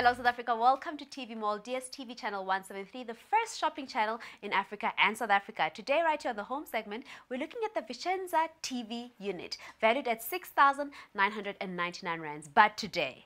Hello South Africa, welcome to TV Mall, DSTV channel 173, the first shopping channel in Africa and South Africa. Today right here on the home segment, we're looking at the Vicenza TV unit, valued at 6,999 rands. But today,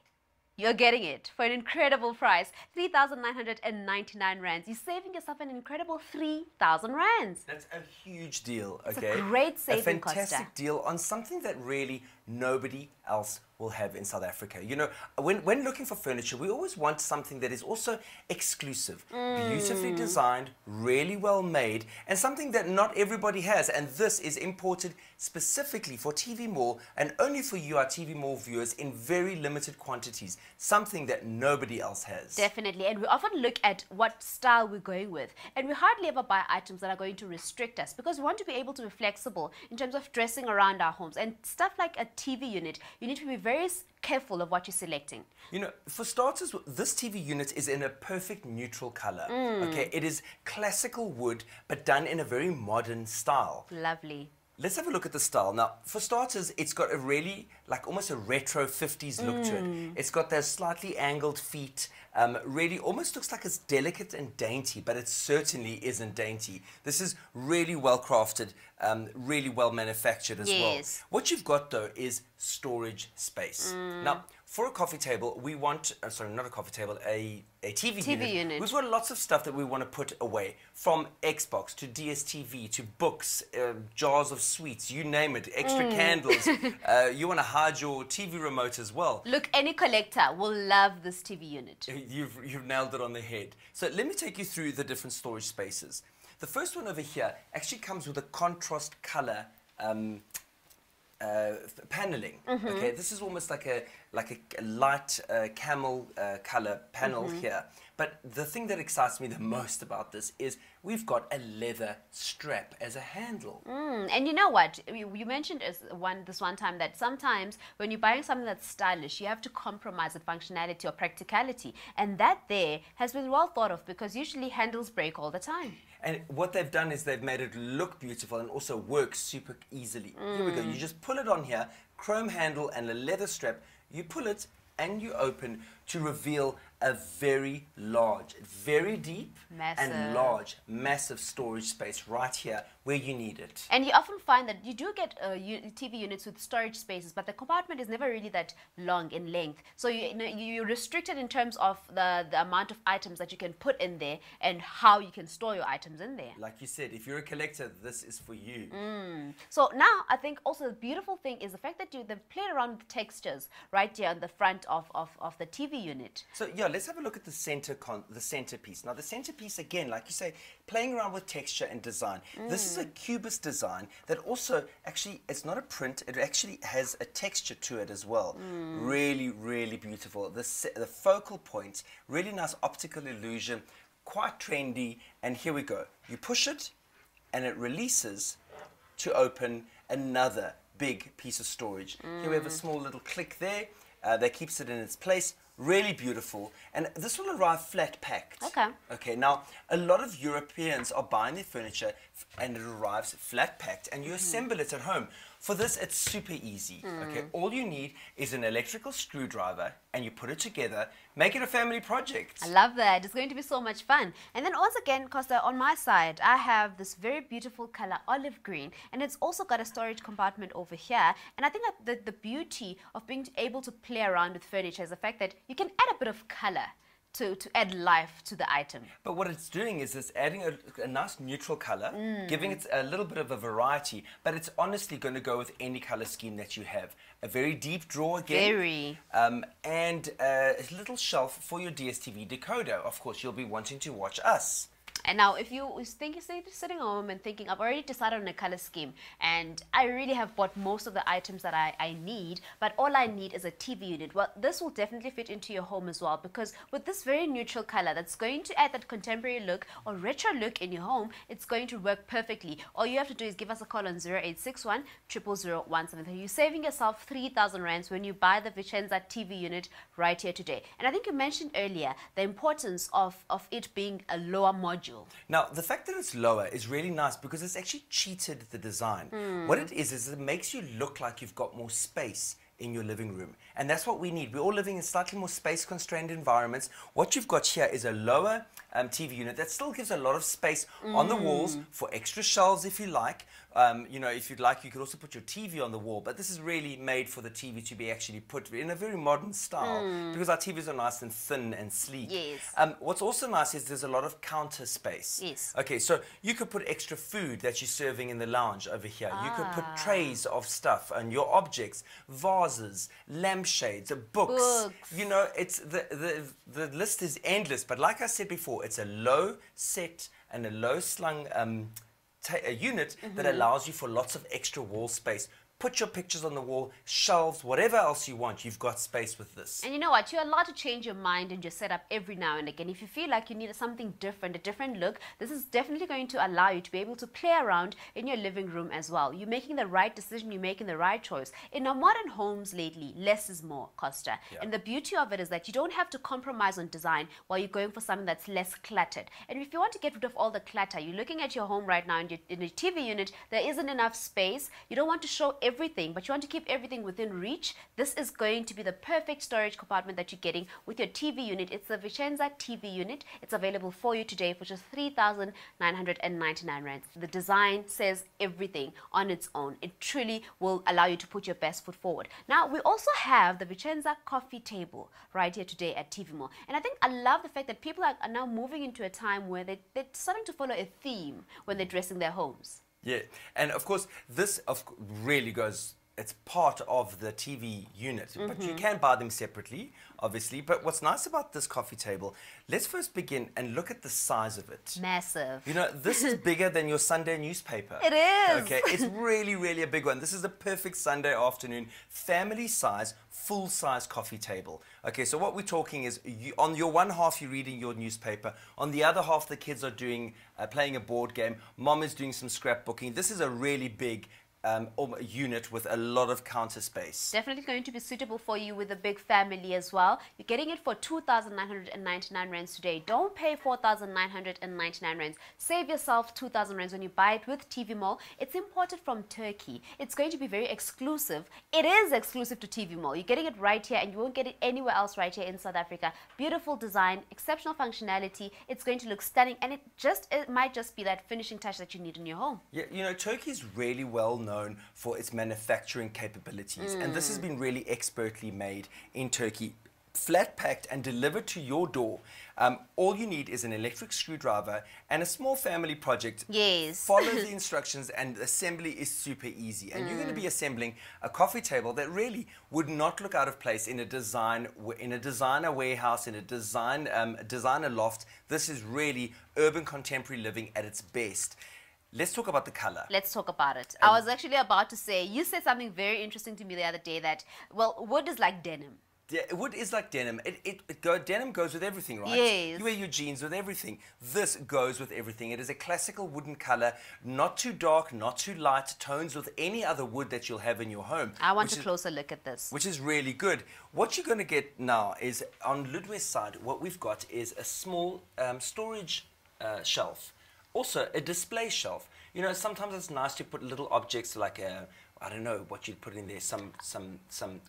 you're getting it for an incredible price, 3,999 rands. You're saving yourself an incredible 3,000 rands. That's a huge deal, okay? It's a great saving, Costa. A fantastic deal on something that really nobody else will have in South Africa. You know, when looking for furniture, we always want something that is also exclusive, beautifully designed, really well made, and something that not everybody has. And this is imported specifically for TV Mall and only for you, our TV Mall viewers, in very limited quantities, something that nobody else has. Definitely. And we often look at what style we're going with, and we hardly ever buy items that are going to restrict us, because we want to be able to be flexible in terms of dressing around our homes. And stuff like a TV unit, you need to be very careful of what you're selecting. You know, for starters, this TV unit is in a perfect neutral color. Okay, it is classical wood, but done in a very modern style. Lovely. Let's have a look at the style. Now, for starters, it's got a really, like, almost a retro 50s look to it. It's got those slightly angled feet. Really almost looks like it's delicate and dainty, but it certainly isn't dainty. This is really well crafted, really well manufactured as well. What you've got, though, is storage space. Now, for a coffee table, we want, sorry, not a coffee table, a TV unit. We've got lots of stuff that we want to put away, from Xbox to DSTV to books, jars of sweets, you name it, extra candles. You want to hide your TV remote as well. Look, any collector will love this TV unit. You've nailed it on the head. So let me take you through the different storage spaces. The first one over here actually comes with a contrast color paneling. Okay, this is almost like a light camel color panel here. But the thing that excites me the most about this is we've got a leather strap as a handle. And you know what? You mentioned this one time that sometimes when you're buying something that's stylish, you have to compromise the functionality or practicality. And that there has been well thought of, because usually handles break all the time. And what they've done is they've made it look beautiful and also work super easily. Here we go. You just pull it on here, chrome handle and a leather strap. You pull it and you open to reveal a very large, very deep and large, massive storage space right here where you need it. And you often find that you do get TV units with storage spaces, but the compartment is never really that long in length. So you're restricted in terms of the amount of items that you can put in there and how you can store your items in there. Like you said, if you're a collector, this is for you. So now I think also the beautiful thing is the fact that they've played around with the textures right here on the front of the TV unit. So yeah, let's have a look at the centerpiece. Now the centerpiece, again, like you say, playing around with texture and design. This is a cubist design that also actually, it's not a print, it actually has a texture to it as well. Really, really beautiful. The focal points, really nice optical illusion, quite trendy. And here we go. You push it and it releases to open another big piece of storage. Here we have a small little click there that keeps it in its place. Really beautiful, and this will arrive flat packed. Okay, now a lot of Europeans are buying their furniture and it arrives flat packed, and you assemble it at home. For this, it's super easy. Okay, all you need is an electrical screwdriver and you put it together. Make it a family project. I love that. It's going to be so much fun. And then once again, Costa, on my side, I have this very beautiful color, olive green, and it's also got a storage compartment over here. And I think that the beauty of being able to play around with furniture is the fact that you can add a bit of color to add life to the item. But what it's doing is it's adding a nice neutral color, giving it a little bit of a variety, but it's honestly going to go with any color scheme that you have. A very deep drawer again. Very. And a little shelf for your DSTV decoder. Of course, you'll be wanting to watch us. And now if you're sitting at home and thinking, I've already decided on a color scheme and I really have bought most of the items that I need, but all I need is a TV unit. Well, this will definitely fit into your home as well, because with this very neutral color that's going to add that contemporary look or retro look in your home, it's going to work perfectly. All you have to do is give us a call on 0861 000 173. You're saving yourself 3,000 rands when you buy the Vicenza TV unit right here today. And I think you mentioned earlier the importance of it being a lower module. Now, the fact that it's lower is really nice because it's actually cheated the design. What it is it makes you look like you've got more space in your living room. And that's what we need. We're all living in slightly more space-constrained environments. What you've got here is a lower TV unit that still gives a lot of space on the walls for extra shelves if you like. You know, if you'd like, you could also put your TV on the wall, but this is really made for the TV to be actually put in a very modern style because our TVs are nice and thin and sleek. Yes. What's also nice is there's a lot of counter space. Yes. Okay, so you could put extra food that you're serving in the lounge over here. Ah. You could put trays of stuff and your objects, vases, lampshades, books. You know, it's the list is endless, but like I said before, it's a low set and a low slung a unit that allows you for lots of extra wall space. Put your pictures on the wall, shelves, whatever else you want. You've got space with this. And you know what? You're allowed to change your mind and your setup every now and again. If you feel like you need something different, a different look, this is definitely going to allow you to be able to play around in your living room as well. You're making the right decision. You're making the right choice. In our modern homes lately, less is more, Costa. Yeah. And the beauty of it is that you don't have to compromise on design while you're going for something that's less cluttered. And if you want to get rid of all the clutter, you're looking at your home right now and in your TV unit, there isn't enough space. You don't want to show everything. But you want to keep everything within reach. This is going to be the perfect storage compartment that you're getting with your TV unit. It's the Vicenza TV unit. It's available for you today for just 3,999 rands. The design says everything on its own. It truly will allow you to put your best foot forward. Now, we also have the Vicenza coffee table right here today at TV Mall. And I think I love the fact that people are now moving into a time where they're starting to follow a theme when they're dressing their homes. Yeah, and of course, this really goes, it's part of the TV unit, but you can buy them separately, obviously. But what's nice about this coffee table, let's first begin and look at the size of it. Massive. You know, this is bigger than your Sunday newspaper. It is. Okay, it's really, really a big one. This is the perfect Sunday afternoon, family size, full size coffee table. Okay, so what we're talking is on your one half, you're reading your newspaper. On the other half, the kids are doing, playing a board game. Mom is doing some scrapbooking. This is a really big unit with a lot of counter space. Definitely going to be suitable for you with a big family as well. You're getting it for 2,999 rands today. Don't pay 4,999 rands. Save yourself 2,000 rands when you buy it with TV Mall. It's imported from Turkey. It's going to be very exclusive. It is exclusive to TV Mall. You're getting it right here and you won't get it anywhere else right here in South Africa. Beautiful design, exceptional functionality. It's going to look stunning and it might just be that finishing touch that you need in your home. Yeah, you know, Turkey's really well known for its manufacturing capabilities, and this has been really expertly made in Turkey, flat packed and delivered to your door. All you need is an electric screwdriver and a small family project. Yes. Follow the instructions and assembly is super easy. And you're going to be assembling a coffee table that really would not look out of place in a designer warehouse, in a designer loft. This is really urban contemporary living at its best. Let's talk about the color. Let's talk about it. I was actually about to say, you said something very interesting to me the other day that, well, wood is like denim. Wood is like denim. Denim goes with everything, right? Yes. You wear your jeans with everything. This goes with everything. It is a classical wooden color, not too dark, not too light, tones with any other wood that you'll have in your home. I want a closer look at this. Which is really good. What you're going to get now is, on Ludwig's side, what we've got is a small storage shelf. Also, a display shelf. You know, sometimes it's nice to put little objects like a, I don't know what you'd put in there, some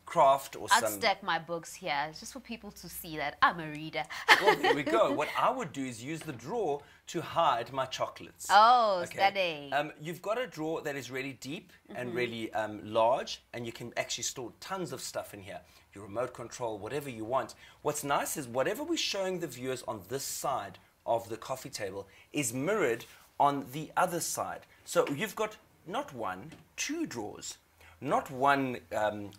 craft or I'd stack my books here just for people to see that I'm a reader. Well, there we go. What I would do is use the drawer to hide my chocolates. Oh, okay. Stunning. You've got a drawer that is really deep and really large, and you can actually store tons of stuff in here. Your remote control, whatever you want. What's nice is whatever we're showing the viewers on this side of the coffee table is mirrored on the other side. So you've got not one, two drawers, not one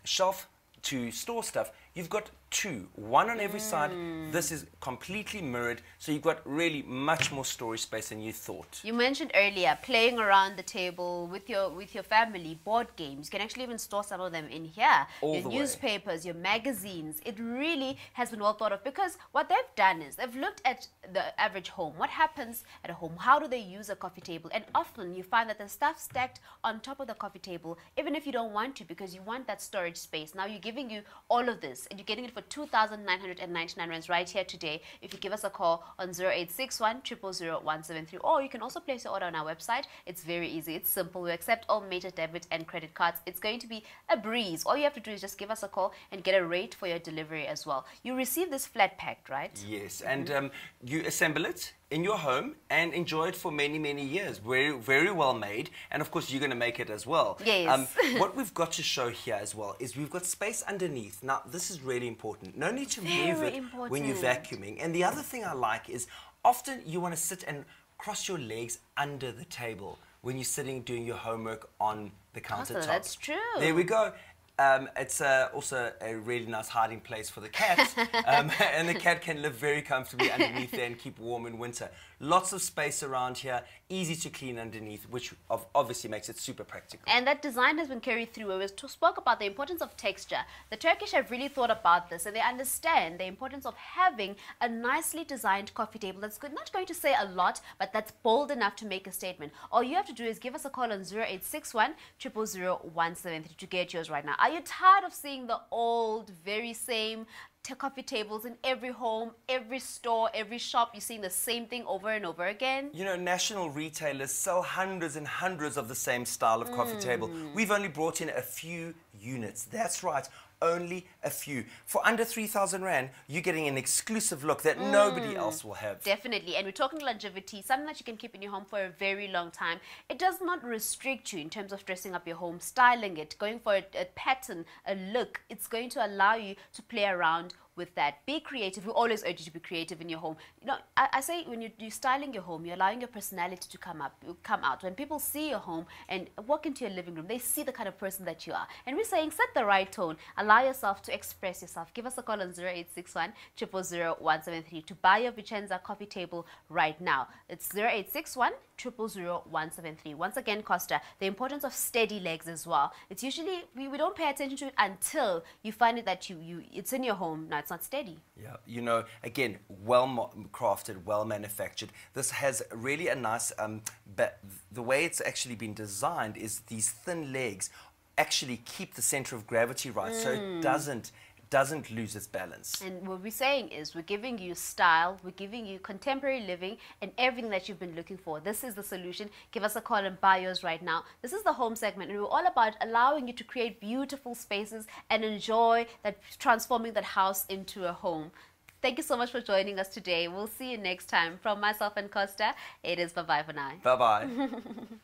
shelf to store stuff. You've got two, one on every side. This is completely mirrored, so you've got really much more storage space than you thought. You mentioned earlier playing around the table with your family, board games. You can actually even store some of them in here. Your newspapers, your magazines. It really has been well thought of because what they've done is they've looked at the average home. What happens at a home? How do they use a coffee table? And often you find that the stuff stacked on top of the coffee table, even if you don't want to, because you want that storage space. Now you're giving you all of this and you're getting it for 2,999 rands right here today if you give us a call on 0861 000 173, or you can also place your order on our website. It's very easy, it's simple. We accept all major debit and credit cards. It's going to be a breeze. All you have to do is just give us a call and get a rate for your delivery as well. You receive this flat packed, right? Yes, and you assemble it in your home and enjoy it for many, many years. Very, very well made. And of course, you're going to make it as well. Yes. What we've got to show here as well is we've got space underneath. Now, this is really important. No need to move it when you're vacuuming. And the other thing I like is often you want to sit and cross your legs under the table when you're sitting doing your homework on the countertop. Oh, that's true. There we go. It's also a really nice hiding place for the cat, and the cat can live very comfortably underneath there and keep warm in winter. Lots of space around here, easy to clean underneath, which obviously makes it super practical. And that design has been carried through. We spoke about the importance of texture. The Turkish have really thought about this, and they understand the importance of having a nicely designed coffee table that's good. Not going to say a lot, but that's bold enough to make a statement. All you have to do is give us a call on 0861 000 173 to get yours right now. Are you tired of seeing the old, very same coffee tables in every home, every store, every shop? You're seeing the same thing over and over again. You know, national retailers sell hundreds and hundreds of the same style of coffee table. We've only brought in a few units. That's right. Only a few. For under 3,000 Rand, you're getting an exclusive look that nobody else will have. Definitely. And we're talking longevity, something that you can keep in your home for a very long time. It does not restrict you in terms of dressing up your home, styling it, going for a pattern, a look. It's going to allow you to play around with that. Be creative. We always urge you to be creative in your home. You know, I say when you're styling your home, you're allowing your personality to come out. When people see your home and walk into your living room, they see the kind of person that you are. And we're saying set the right tone. Allow yourself to express yourself. Give us a call on 0861 000 173 to buy your Vicenza coffee table right now. It's 0861 000 173. Once again, Costa, the importance of steady legs as well. It's usually, we don't pay attention to it until you find it that it's in your home. Now, it's not steady. Yeah, you know, again, well crafted, well manufactured. This has really a nice, but the way it's actually been designed is these thin legs actually keep the center of gravity right, so it doesn't lose its balance. And what we're saying is we're giving you style, we're giving you contemporary living and everything that you've been looking for. This is the solution. Give us a call and buy yours right now. This is the home segment, and we're all about allowing you to create beautiful spaces and enjoy that, transforming that house into a home. Thank you so much for joining us today. We'll see you next time. From myself and Costa, it is bye-bye for now. Bye-bye.